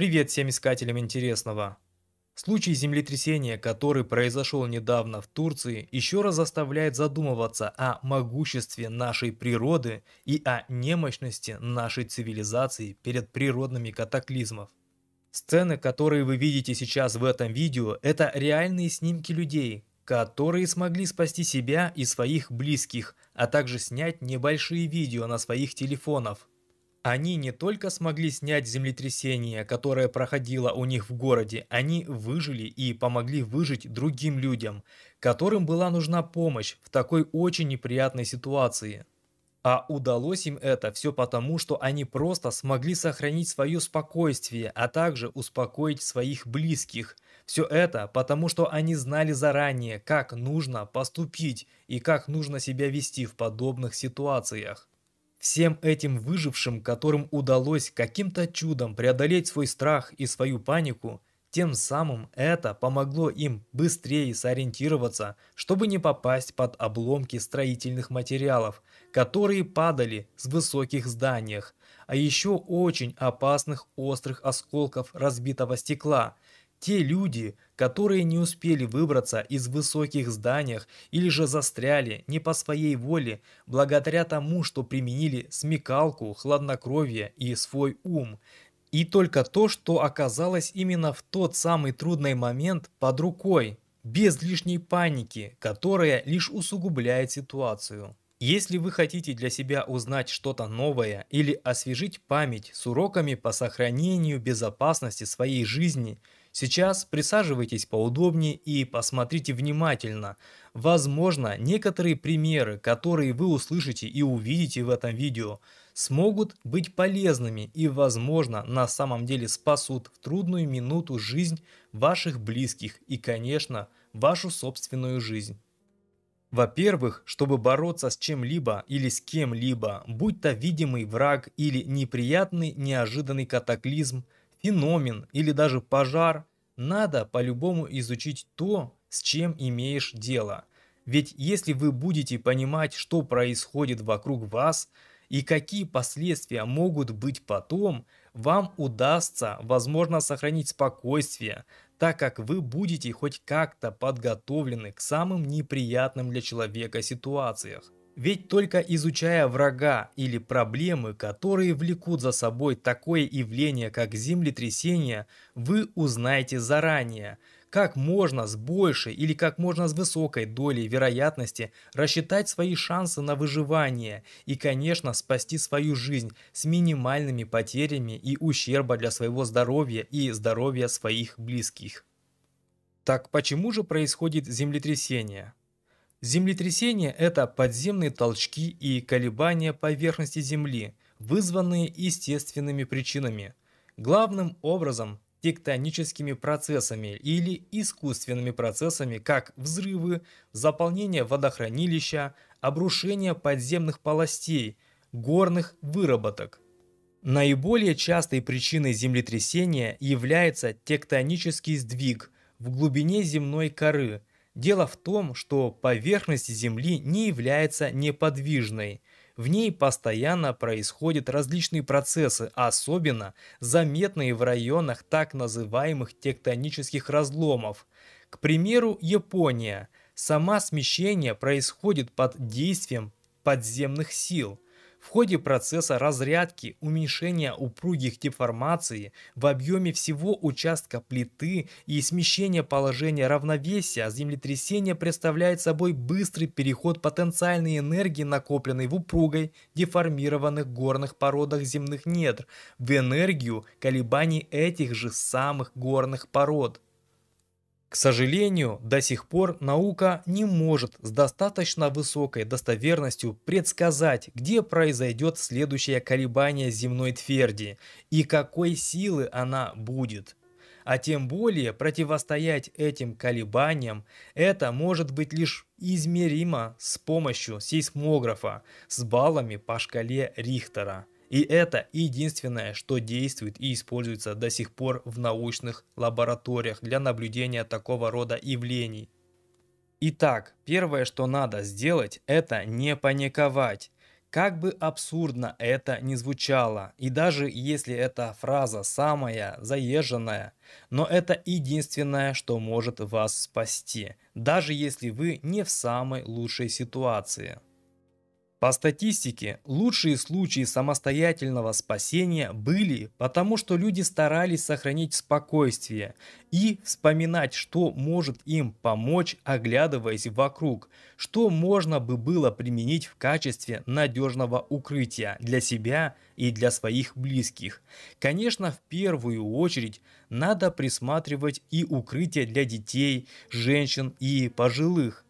Привет всем искателям интересного. Случай землетрясения, который произошел недавно в Турции, еще раз заставляет задумываться о могуществе нашей природы и о немощности нашей цивилизации перед природными катаклизмами. Сцены, которые вы видите сейчас в этом видео, это реальные снимки людей, которые смогли спасти себя и своих близких, а также снять небольшие видео на своих телефонах. Они не только смогли снять землетрясение, которое проходило у них в городе, они выжили и помогли выжить другим людям, которым была нужна помощь в такой очень неприятной ситуации. А удалось им это все потому, что они просто смогли сохранить свое спокойствие, а также успокоить своих близких. Все это потому, что они знали заранее, как нужно поступить и как нужно себя вести в подобных ситуациях. Всем этим выжившим, которым удалось каким-то чудом преодолеть свой страх и свою панику, тем самым это помогло им быстрее сориентироваться, чтобы не попасть под обломки строительных материалов, которые падали с высоких зданий, а еще очень опасных острых осколков разбитого стекла. Те люди, которые не успели выбраться из высоких зданий или же застряли не по своей воле, благодаря тому, что применили смекалку, хладнокровие и свой ум. И только то, что оказалось именно в тот самый трудный момент под рукой, без лишней паники, которая лишь усугубляет ситуацию. Если вы хотите для себя узнать что-то новое или освежить память с уроками по сохранению безопасности своей жизни, сейчас присаживайтесь поудобнее и посмотрите внимательно. Возможно, некоторые примеры, которые вы услышите и увидите в этом видео, смогут быть полезными и, возможно, на самом деле спасут в трудную минуту жизнь ваших близких и, конечно, вашу собственную жизнь. Во-первых, чтобы бороться с чем-либо или с кем-либо, будь то видимый враг или неприятный неожиданный катаклизм, феномен или даже пожар, надо по-любому изучить то, с чем имеешь дело. Ведь если вы будете понимать, что происходит вокруг вас и какие последствия могут быть потом, вам удастся, возможно, сохранить спокойствие, так как вы будете хоть как-то подготовлены к самым неприятным для человека ситуациям. Ведь только изучая врага или проблемы, которые влекут за собой такое явление, как землетрясение, вы узнаете заранее, как можно с большей или как можно с высокой долей вероятности рассчитать свои шансы на выживание и, конечно, спасти свою жизнь с минимальными потерями и ущерба для своего здоровья и здоровья своих близких. Так почему же происходит землетрясение? Землетрясение – это подземные толчки и колебания поверхности Земли, вызванные естественными причинами, главным образом тектоническими процессами или искусственными процессами, как взрывы, заполнение водохранилища, обрушение подземных полостей, горных выработок. Наиболее частой причиной землетрясения является тектонический сдвиг в глубине земной коры. Дело в том, что поверхность Земли не является неподвижной. В ней постоянно происходят различные процессы, особенно заметные в районах так называемых тектонических разломов. К примеру, Япония. Само смещение происходит под действием подземных сил. В ходе процесса разрядки уменьшения упругих деформаций в объеме всего участка плиты и смещения положения равновесия землетрясение представляет собой быстрый переход потенциальной энергии, накопленной в упругой деформированных горных породах земных недр, в энергию колебаний этих же самых горных пород. К сожалению, до сих пор наука не может с достаточно высокой достоверностью предсказать, где произойдет следующее колебание земной тверди и какой силы она будет. А тем более противостоять этим колебаниям это может быть лишь измеримо с помощью сейсмографа с баллами по шкале Рихтера. И это единственное, что действует и используется до сих пор в научных лабораториях для наблюдения такого рода явлений. Итак, первое, что надо сделать, это не паниковать. Как бы абсурдно это ни звучало, и даже если эта фраза самая заезженная, но это единственное, что может вас спасти, даже если вы не в самой лучшей ситуации. По статистике, лучшие случаи самостоятельного спасения были, потому что люди старались сохранить спокойствие и вспоминать, что может им помочь, оглядываясь вокруг, что можно бы было применить в качестве надежного укрытия для себя и для своих близких. Конечно, в первую очередь надо присматривать и укрытие для детей, женщин и пожилых.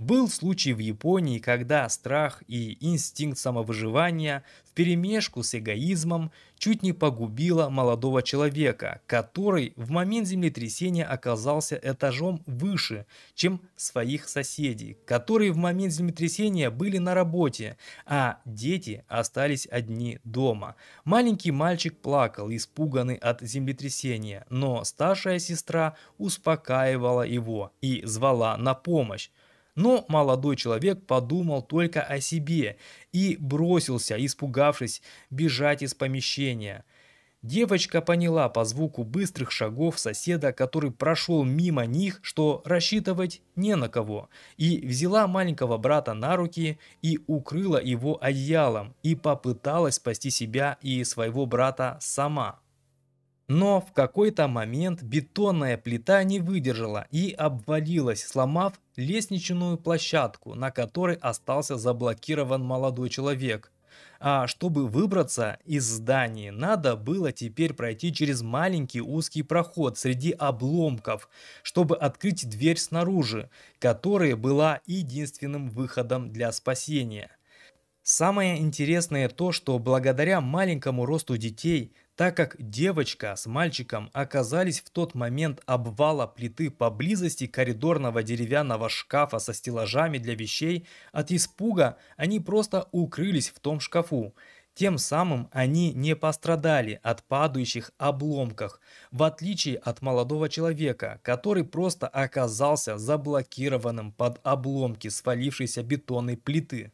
Был случай в Японии, когда страх и инстинкт самовыживания вперемешку с эгоизмом чуть не погубило молодого человека, который в момент землетрясения оказался этажом выше, чем своих соседей, которые в момент землетрясения были на работе, а дети остались одни дома. Маленький мальчик плакал, испуганный от землетрясения, но старшая сестра успокаивала его и звала на помощь. Но молодой человек подумал только о себе и бросился, испугавшись, бежать из помещения. Девочка поняла по звуку быстрых шагов соседа, который прошел мимо них, что рассчитывать не на кого, и взяла маленького брата на руки и укрыла его одеялом, и попыталась спасти себя и своего брата сама. Но в какой-то момент бетонная плита не выдержала и обвалилась, сломав лестничную площадку, на которой остался заблокирован молодой человек. А чтобы выбраться из здания, надо было теперь пройти через маленький узкий проход среди обломков, чтобы открыть дверь снаружи, которая была единственным выходом для спасения. Самое интересное то, что благодаря маленькому росту детей, так как девочка с мальчиком оказались в тот момент обвала плиты поблизости коридорного деревянного шкафа со стеллажами для вещей, от испуга они просто укрылись в том шкафу. Тем самым они не пострадали от падающих обломков, в отличие от молодого человека, который просто оказался заблокированным под обломки свалившейся бетонной плиты.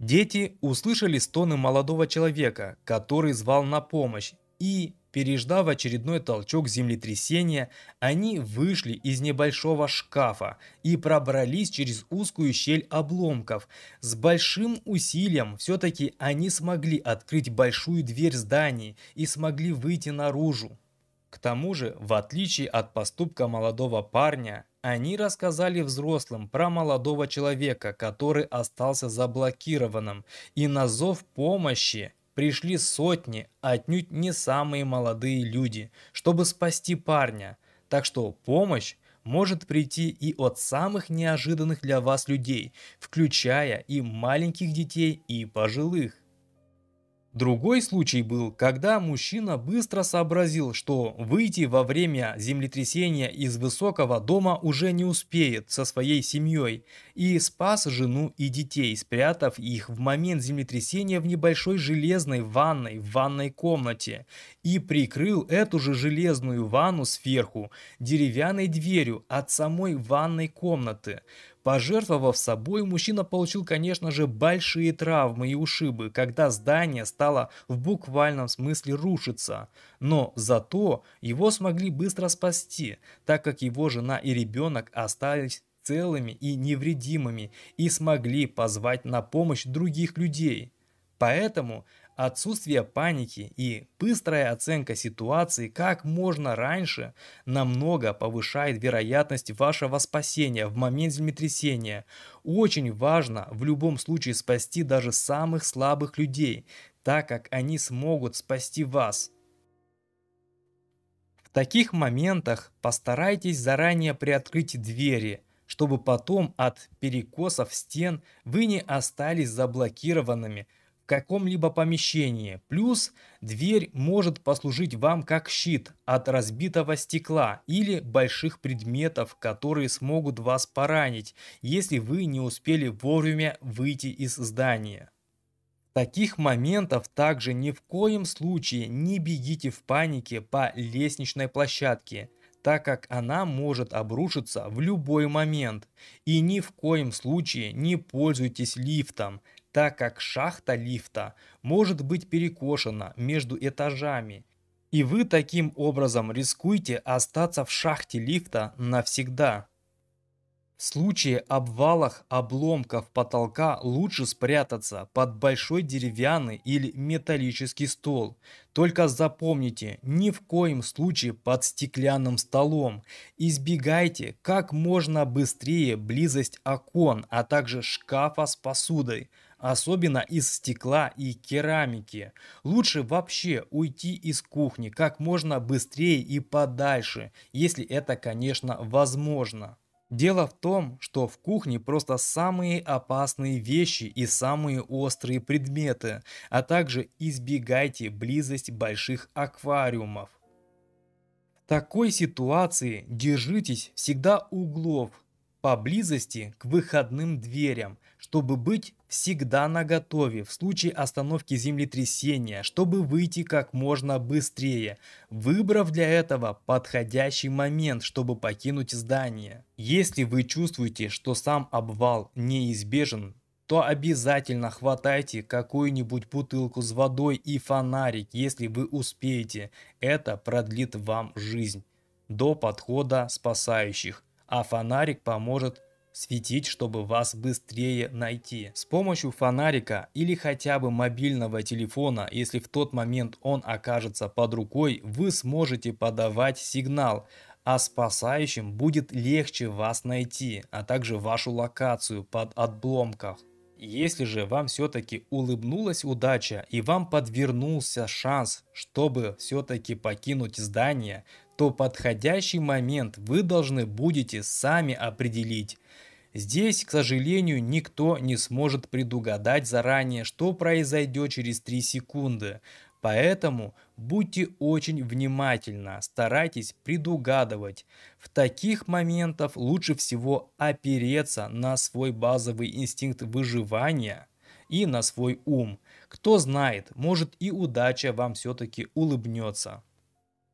Дети услышали стоны молодого человека, который звал на помощь, и, переждав очередной толчок землетрясения, они вышли из небольшого шкафа и пробрались через узкую щель обломков. С большим усилием все-таки они смогли открыть большую дверь здания и смогли выйти наружу. К тому же, в отличие от поступка молодого парня, они рассказали взрослым про молодого человека, который остался заблокированным, и на зов помощи пришли сотни, отнюдь не самые молодые люди, чтобы спасти парня. Так что помощь может прийти и от самых неожиданных для вас людей, включая и маленьких детей, и пожилых. Другой случай был, когда мужчина быстро сообразил, что выйти во время землетрясения из высокого дома уже не успеет со своей семьей, и спас жену и детей, спрятав их в момент землетрясения в небольшой железной ванной в ванной комнате, и прикрыл эту же железную ванну сверху деревянной дверью от самой ванной комнаты. Пожертвовав собой, мужчина получил, конечно же, большие травмы и ушибы, когда здание стало в буквальном смысле рушиться. Но зато его смогли быстро спасти, так как его жена и ребенок остались целыми и невредимыми и смогли позвать на помощь других людей. Поэтому отсутствие паники и быстрая оценка ситуации как можно раньше намного повышает вероятность вашего спасения в момент землетрясения. Очень важно в любом случае спасти даже самых слабых людей, так как они смогут спасти вас. В таких моментах постарайтесь заранее приоткрыть двери, чтобы потом от перекосов стен вы не остались заблокированными в каком-либо помещении. Плюс дверь может послужить вам как щит от разбитого стекла или больших предметов, которые смогут вас поранить, если вы не успели вовремя выйти из здания. Таких моментов также ни в коем случае не бегите в панике по лестничной площадке, так как она может обрушиться в любой момент. И ни в коем случае не пользуйтесь лифтом, так как шахта лифта может быть перекошена между этажами, и вы таким образом рискуете остаться в шахте лифта навсегда. В случае обвалов обломков потолка лучше спрятаться под большой деревянный или металлический стол. Только запомните, ни в коем случае под стеклянным столом. Избегайте как можно быстрее близость окон, а также шкафа с посудой, особенно из стекла и керамики. Лучше вообще уйти из кухни как можно быстрее и подальше, если это, конечно, возможно. Дело в том, что в кухне просто самые опасные вещи и самые острые предметы, а также избегайте близости больших аквариумов. В такой ситуации держитесь всегда углов поблизости к выходным дверям, чтобы быть всегда наготове в случае остановки землетрясения, чтобы выйти как можно быстрее, выбрав для этого подходящий момент, чтобы покинуть здание. Если вы чувствуете, что сам обвал неизбежен, то обязательно хватайте какую-нибудь бутылку с водой и фонарик, если вы успеете. Это продлит вам жизнь до подхода спасающих, а фонарик поможет светить, чтобы вас быстрее найти. С помощью фонарика или хотя бы мобильного телефона, если в тот момент он окажется под рукой, вы сможете подавать сигнал, а спасающим будет легче вас найти, а также вашу локацию под обломках. Если же вам все-таки улыбнулась удача и вам подвернулся шанс, чтобы все-таки покинуть здание, то подходящий момент вы должны будете сами определить. Здесь, к сожалению, никто не сможет предугадать заранее, что произойдет через 3 секунды. Поэтому будьте очень внимательны, старайтесь предугадывать. В таких моментах лучше всего опереться на свой базовый инстинкт выживания и на свой ум. Кто знает, может и удача вам все-таки улыбнется.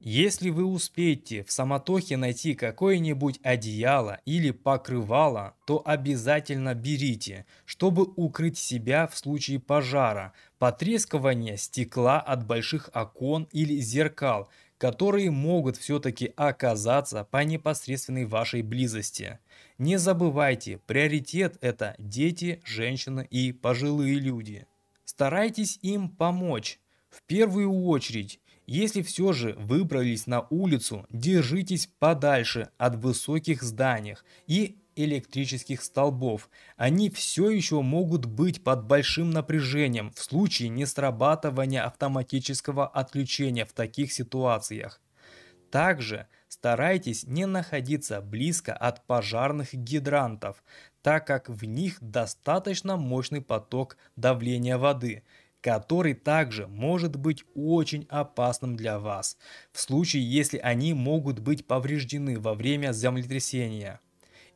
Если вы успеете в суматохе найти какое-нибудь одеяло или покрывало, то обязательно берите, чтобы укрыть себя в случае пожара, потрескивания стекла от больших окон или зеркал, которые могут все-таки оказаться по непосредственной вашей близости. Не забывайте, приоритет – это дети, женщины и пожилые люди. Старайтесь им помочь. В первую очередь, если все же выбрались на улицу, держитесь подальше от высоких зданий и электрических столбов. Они все еще могут быть под большим напряжением в случае несрабатывания автоматического отключения в таких ситуациях. Также старайтесь не находиться близко от пожарных гидрантов, так как в них достаточно мощный поток давления воды, который также может быть очень опасным для вас, в случае, если они могут быть повреждены во время землетрясения.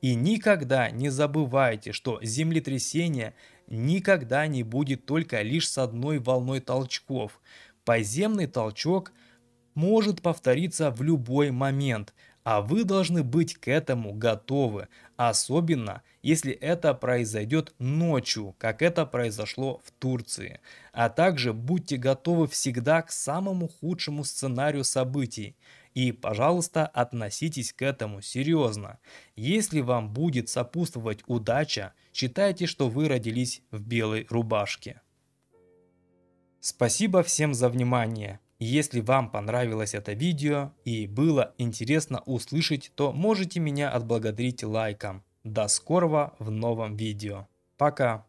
И никогда не забывайте, что землетрясение никогда не будет только лишь с одной волной толчков. Подземный толчок может повториться в любой момент, а вы должны быть к этому готовы, особенно если это произойдет ночью, как это произошло в Турции. А также будьте готовы всегда к самому худшему сценарию событий. И, пожалуйста, относитесь к этому серьезно. Если вам будет сопутствовать удача, считайте, что вы родились в белой рубашке. Спасибо всем за внимание. Если вам понравилось это видео и было интересно услышать, то можете меня отблагодарить лайком. До скорого в новом видео. Пока!